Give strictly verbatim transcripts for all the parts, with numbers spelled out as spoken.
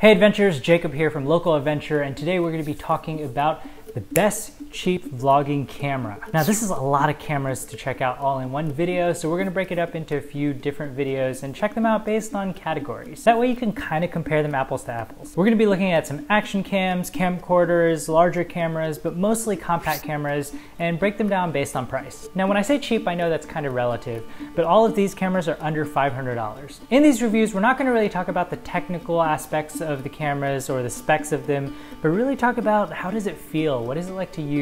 Hey adventurers, Jacob here from Local Adventure, and today we're going to be talking about the best cheap vlogging camera. Now this is a lot of cameras to check out all in one video, so we're going to break it up into a few different videos and check them out based on categories. That way you can kind of compare them apples to apples. We're going to be looking at some action cams, camcorders, larger cameras, but mostly compact cameras, and break them down based on price. Now when I say cheap, I know that's kind of relative, but all of these cameras are under five hundred dollars. In these reviews, we're not going to really talk about the technical aspects of the cameras or the specs of them, but really talk about how does it feel, what is it like to use,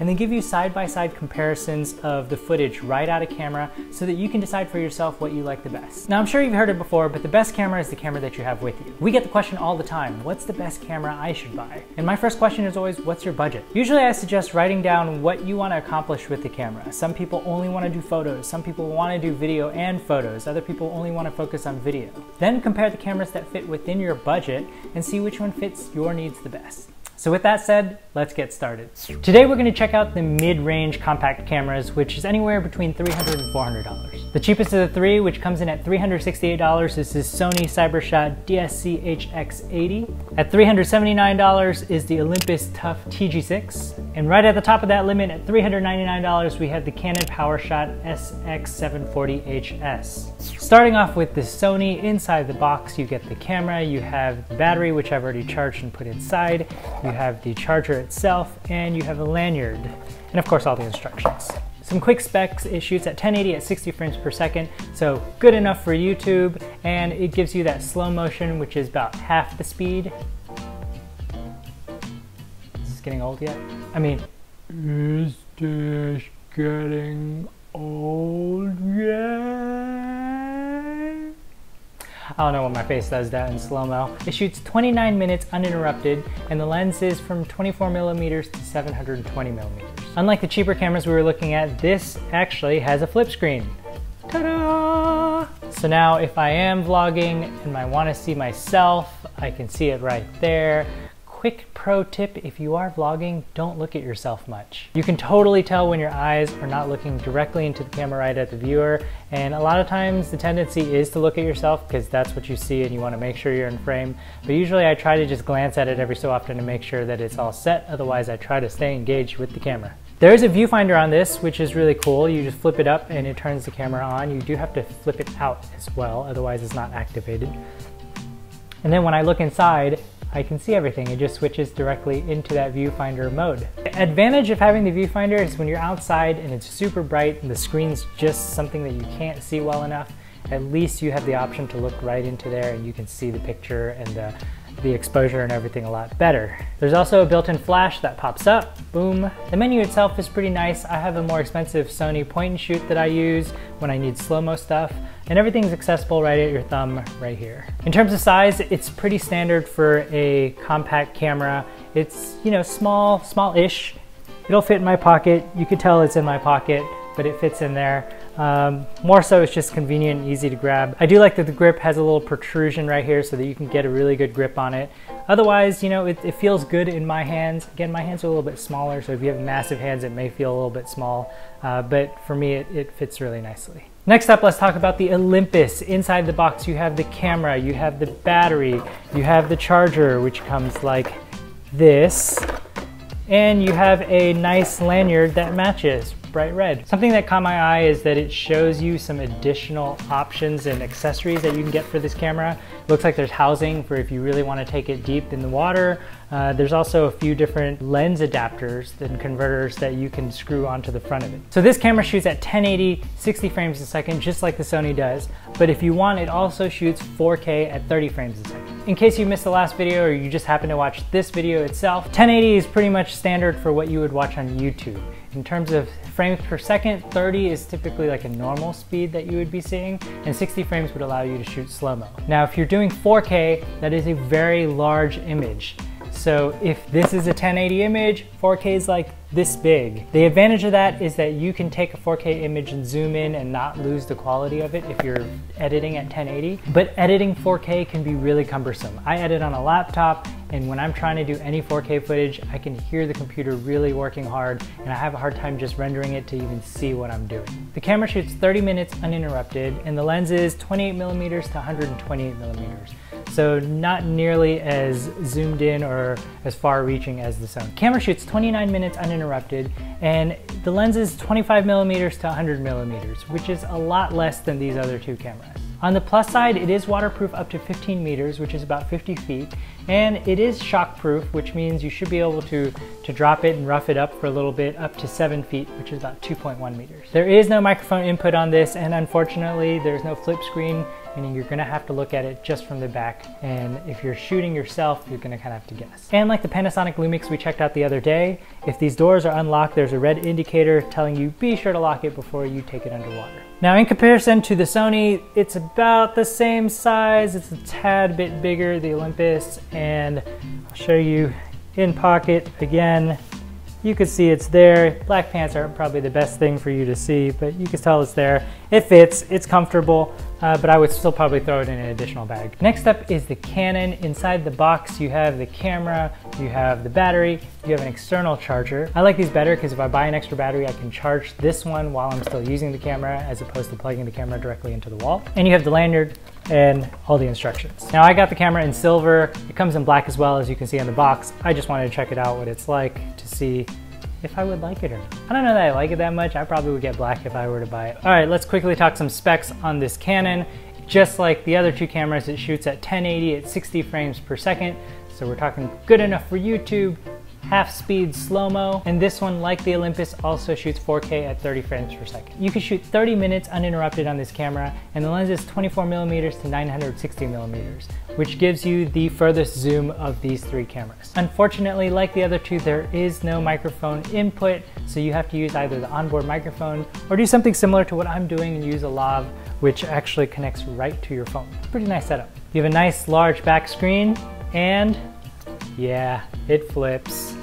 and then give you side-by-side comparisons of the footage right out of camera so that you can decide for yourself what you like the best. Now I'm sure you've heard it before, but the best camera is the camera that you have with you. We get the question all the time, what's the best camera I should buy? And my first question is always, what's your budget? Usually I suggest writing down what you want to accomplish with the camera. Some people only want to do photos, some people want to do video and photos, other people only want to focus on video. Then compare the cameras that fit within your budget and see which one fits your needs the best. So with that said, let's get started. Today we're going to check out the mid-range compact cameras, which is anywhere between three hundred dollars and four hundred dollars. The cheapest of the three, which comes in at three hundred sixty-eight dollars, is this Sony Cyber-shot D S C H X eighty. At three hundred seventy-nine dollars is the Olympus Tough T G six. And right at the top of that limit at three hundred ninety-nine dollars, we have the Canon PowerShot S X seven forty H S. Starting off with the Sony, inside the box you get the camera, you have the battery, which I've already charged and put inside, you have the charger itself, and you have a lanyard, and of course all the instructions. Some quick specs, it shoots at ten eighty at sixty frames per second, so good enough for YouTube, and it gives you that slow motion, which is about half the speed. Is this getting old yet? I mean, is this getting old yet? I don't know what my face does that in slow-mo. It shoots twenty-nine minutes uninterrupted, and the lens is from twenty-four millimeters to seven hundred twenty millimeters. Unlike the cheaper cameras we were looking at, this actually has a flip screen. Ta-da! So now if I am vlogging and I want to see myself, I can see it right there. Quick pro tip, if you are vlogging, don't look at yourself much. You can totally tell when your eyes are not looking directly into the camera right at the viewer, and a lot of times the tendency is to look at yourself because that's what you see and you want to make sure you're in frame, but usually I try to just glance at it every so often to make sure that it's all set, otherwise I try to stay engaged with the camera. There is a viewfinder on this, which is really cool. You just flip it up and it turns the camera on. You do have to flip it out as well, otherwise it's not activated. And then when I look inside, I can see everything. It just switches directly into that viewfinder mode. The advantage of having the viewfinder is when you're outside and it's super bright and the screen's just something that you can't see well enough, at least you have the option to look right into there and you can see the picture and the, the exposure and everything a lot better. There's also a built-in flash that pops up, boom. The menu itself is pretty nice. I have a more expensive Sony point and shoot that I use when I need slow-mo stuff, and everything's accessible right at your thumb right here. In terms of size, it's pretty standard for a compact camera. It's, you know, small, small-ish. It'll fit in my pocket. You could tell it's in my pocket, but it fits in there. Um, more so, it's just convenient and easy to grab. I do like that the grip has a little protrusion right here so that you can get a really good grip on it. Otherwise, you know, it, it feels good in my hands. Again, my hands are a little bit smaller, so if you have massive hands, it may feel a little bit small, uh, but for me, it, it fits really nicely. Next up, let's talk about the Olympus. Inside the box, you have the camera, you have the battery, you have the charger, which comes like this, and you have a nice lanyard that matches. Bright red. Something that caught my eye is that it shows you some additional options and accessories that you can get for this camera. It looks like there's housing for if you really want to take it deep in the water. Uh, there's also a few different lens adapters and converters that you can screw onto the front of it. So this camera shoots at ten eighty, sixty frames a second, just like the Sony does. But if you want, it also shoots four K at thirty frames a second. In case you missed the last video or you just happen to watch this video itself, ten eighty is pretty much standard for what you would watch on YouTube. In terms of frames per second, thirty is typically like a normal speed that you would be seeing, and sixty frames would allow you to shoot slow-mo. Now, if you're doing four K, that is a very large image. So if this is a ten eighty image, four K is like this big. The advantage of that is that you can take a four K image and zoom in and not lose the quality of it if you're editing at ten eighty. But editing four K can be really cumbersome. I edit on a laptop, and when I'm trying to do any four K footage, I can hear the computer really working hard, and I have a hard time just rendering it to even see what I'm doing. The camera shoots thirty minutes uninterrupted, and the lens is twenty-eight millimeters to one hundred twenty-eight millimeters. so not nearly as zoomed in or as far reaching as the Sony. Camera shoots twenty-nine minutes uninterrupted, and the lens is twenty-five millimeters to one hundred millimeters, which is a lot less than these other two cameras. On the plus side, it is waterproof up to fifteen meters, which is about fifty feet, and it is shockproof, which means you should be able to, to drop it and rough it up for a little bit up to seven feet, which is about two point one meters. There is no microphone input on this, and unfortunately, there's no flip screen, meaning you're gonna have to look at it just from the back, and if you're shooting yourself, you're gonna kinda have to guess. And like the Panasonic Lumix we checked out the other day, if these doors are unlocked, there's a red indicator telling you be sure to lock it before you take it underwater. Now in comparison to the Sony, it's about the same size, it's a tad bit bigger, the Olympus, and I'll show you in pocket again. You can see it's there. Black pants aren't probably the best thing for you to see, but you can tell it's there. It fits, it's comfortable, uh, but I would still probably throw it in an additional bag. Next up is the Canon. Inside the box, you have the camera, you have the battery, you have an external charger. I like these better because if I buy an extra battery, I can charge this one while I'm still using the camera as opposed to plugging the camera directly into the wall. And you have the lanyard and all the instructions. Now I got the camera in silver. It comes in black as well, as you can see on the box. I just wanted to check it out, what it's like, to see if I would like it or not. I don't know that I like it that much. I probably would get black if I were to buy it. All right, let's quickly talk some specs on this Canon. Just like the other two cameras, it shoots at ten eighty at sixty frames per second. So we're talking good enough for YouTube, half speed slow-mo, and this one, like the Olympus, also shoots four K at thirty frames per second. You can shoot thirty minutes uninterrupted on this camera, and the lens is twenty-four millimeters to nine hundred sixty millimeters, which gives you the furthest zoom of these three cameras. Unfortunately, like the other two, there is no microphone input, so you have to use either the onboard microphone or do something similar to what I'm doing and use a lav, which actually connects right to your phone. Pretty nice setup. You have a nice large back screen, and yeah, it flips.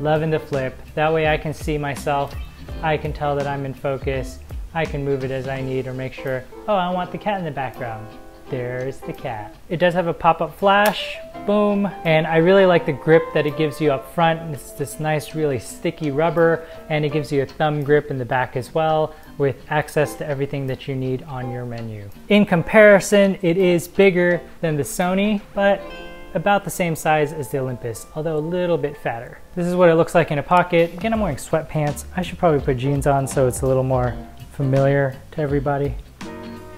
Loving the flip. That way I can see myself. I can tell that I'm in focus. I can move it as I need or make sure, oh, I want the cat in the background. There's the cat. It does have a pop-up flash, boom. And I really like the grip that it gives you up front. It's this nice, really sticky rubber, and it gives you a thumb grip in the back as well, with access to everything that you need on your menu. In comparison, it is bigger than the Sony, but about the same size as the Olympus, although a little bit fatter. This is what it looks like in a pocket. Again, I'm wearing sweatpants. I should probably put jeans on so it's a little more familiar to everybody.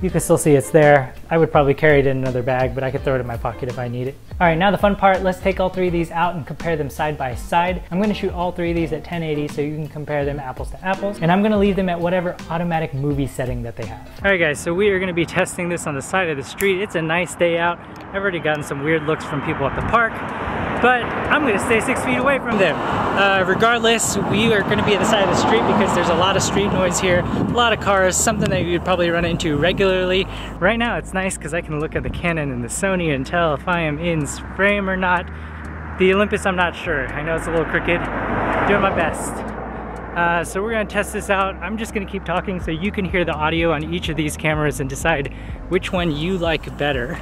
You can still see it's there. I would probably carry it in another bag, but I could throw it in my pocket if I need it. All right, now the fun part. Let's take all three of these out and compare them side by side. I'm gonna shoot all three of these at ten eighty so you can compare them apples to apples, and I'm gonna leave them at whatever automatic movie setting that they have. All right guys, so we are gonna be testing this on the side of the street. It's a nice day out. I've already gotten some weird looks from people at the park, but I'm gonna stay six feet away from them. Uh, regardless, we are gonna be at the side of the street because there's a lot of street noise here, a lot of cars, something that you'd probably run into regularly. Right now it's nice because I can look at the Canon and the Sony and tell if I am in frame or not. The Olympus, I'm not sure. I know it's a little crooked. Doing my best. Uh, so we're gonna test this out. I'm just gonna keep talking so you can hear the audio on each of these cameras and decide which one you like better.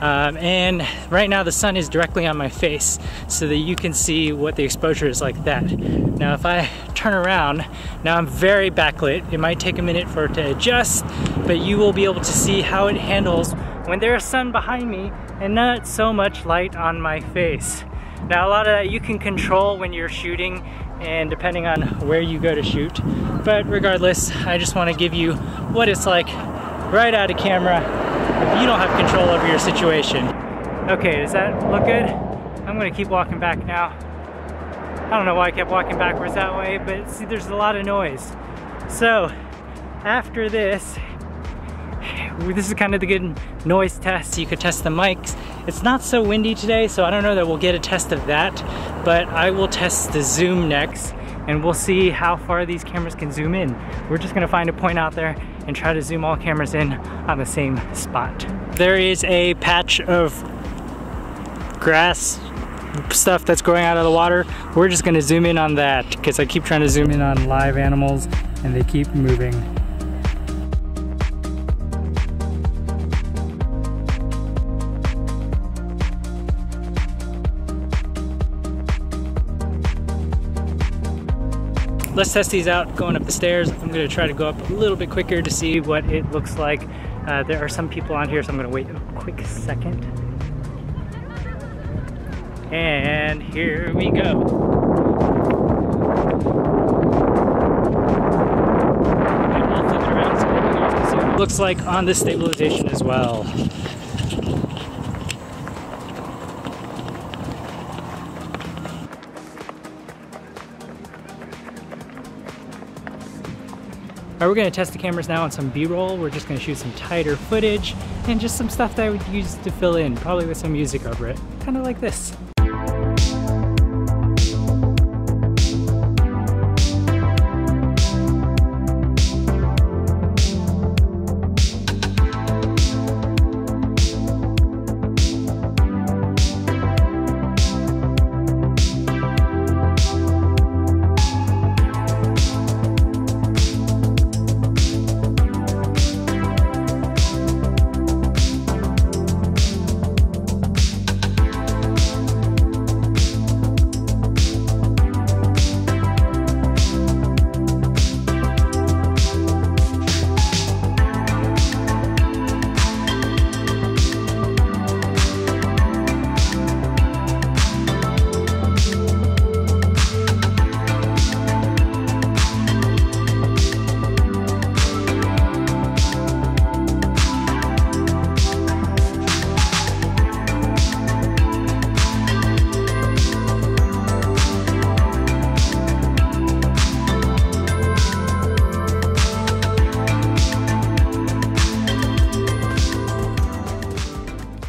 Um, and right now the sun is directly on my face so that you can see what the exposure is like that. Now if I turn around, now I'm very backlit. It might take a minute for it to adjust, but you will be able to see how it handles when there is sun behind me and not so much light on my face. Now a lot of that you can control when you're shooting and depending on where you go to shoot. But regardless, I just want to give you what it's like right out of camera. You don't have control over your situation. Okay, does that look good? I'm gonna keep walking back now. I don't know why I kept walking backwards that way, but see, there's a lot of noise. So, after this, this is kind of the good noise test. You could test the mics. It's not so windy today, so I don't know that we'll get a test of that, but I will test the zoom next, and we'll see how far these cameras can zoom in. We're just gonna find a point out there and try to zoom all cameras in on the same spot. There is a patch of grass stuff that's growing out of the water. We're just gonna zoom in on that because I keep trying to zoom in on live animals and they keep moving. Let's test these out going up the stairs. I'm gonna try to go up a little bit quicker to see what it looks like. Uh, there are some people on here, so I'm gonna wait a quick second. And here we go. Looks like on this stabilization as well. All right, we're gonna test the cameras now on some B-roll. We're just gonna shoot some tighter footage and just some stuff that I would use to fill in, probably with some music over it, kind of like this.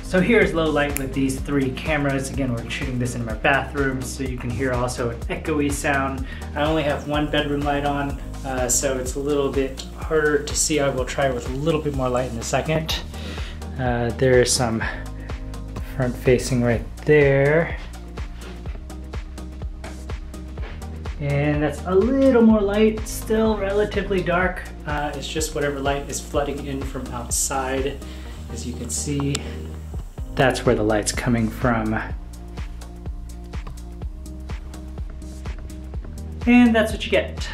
So here's low light with these three cameras. Again, we're shooting this in my bathroom, so you can hear also an echoey sound. I only have one bedroom light on, uh, so it's a little bit harder to see. I will try with a little bit more light in a second. Uh, there is some front facing right there. And that's a little more light, still relatively dark. Uh, it's just whatever light is flooding in from outside, as you can see. That's where the light's coming from. And that's what you get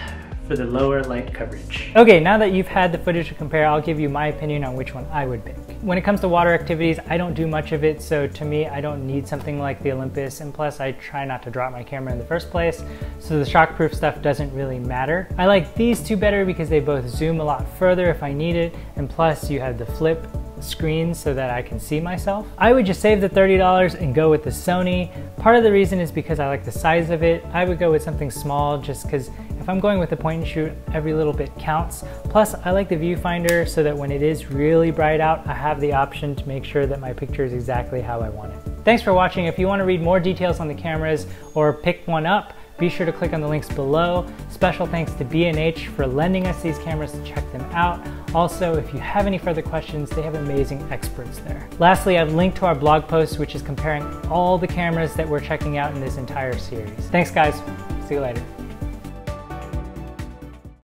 for the lower light coverage. Okay, now that you've had the footage to compare, I'll give you my opinion on which one I would pick. When it comes to water activities, I don't do much of it, so to me, I don't need something like the Olympus, and plus I try not to drop my camera in the first place, so the shockproof stuff doesn't really matter. I like these two better because they both zoom a lot further if I need it, and plus you have the flip screen so that I can see myself. I would just save the thirty dollars and go with the Sony. Part of the reason is because I like the size of it. I would go with something small just because if I'm going with a point and shoot, every little bit counts. Plus, I like the viewfinder so that when it is really bright out, I have the option to make sure that my picture is exactly how I want it. Thanks for watching. If you want to read more details on the cameras or pick one up, be sure to click on the links below. Special thanks to B and H for lending us these cameras to check them out. Also, if you have any further questions, they have amazing experts there. Lastly, I've linked to our blog post, which is comparing all the cameras that we're checking out in this entire series. Thanks guys, see you later.